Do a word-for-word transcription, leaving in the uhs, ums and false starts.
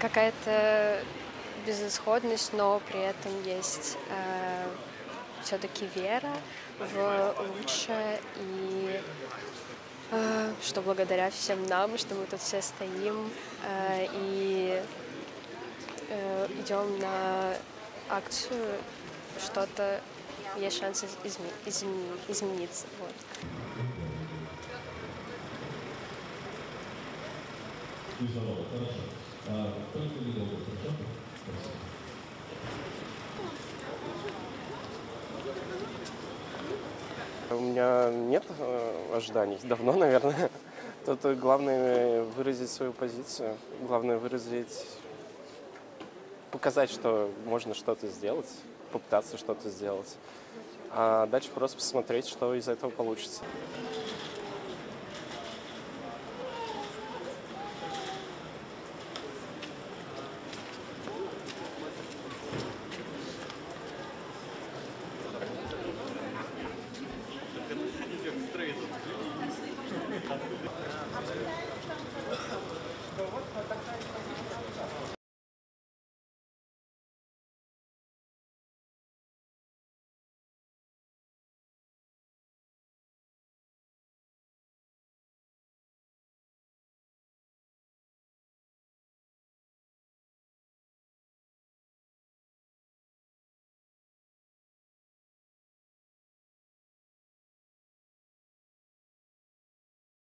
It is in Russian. какая-то безысходность, но при этом есть э, все-таки вера в лучшее и э, что благодаря всем нам, что мы тут все стоим э, и э, идем на акцию, что-то есть шанс изме- изме- измениться. Вот. У меня нет ожиданий, давно, наверное. Тут главное выразить свою позицию, главное выразить, показать, что можно что-то сделать, попытаться что-то сделать, а дальше просто посмотреть, что из этого получится. Thank you.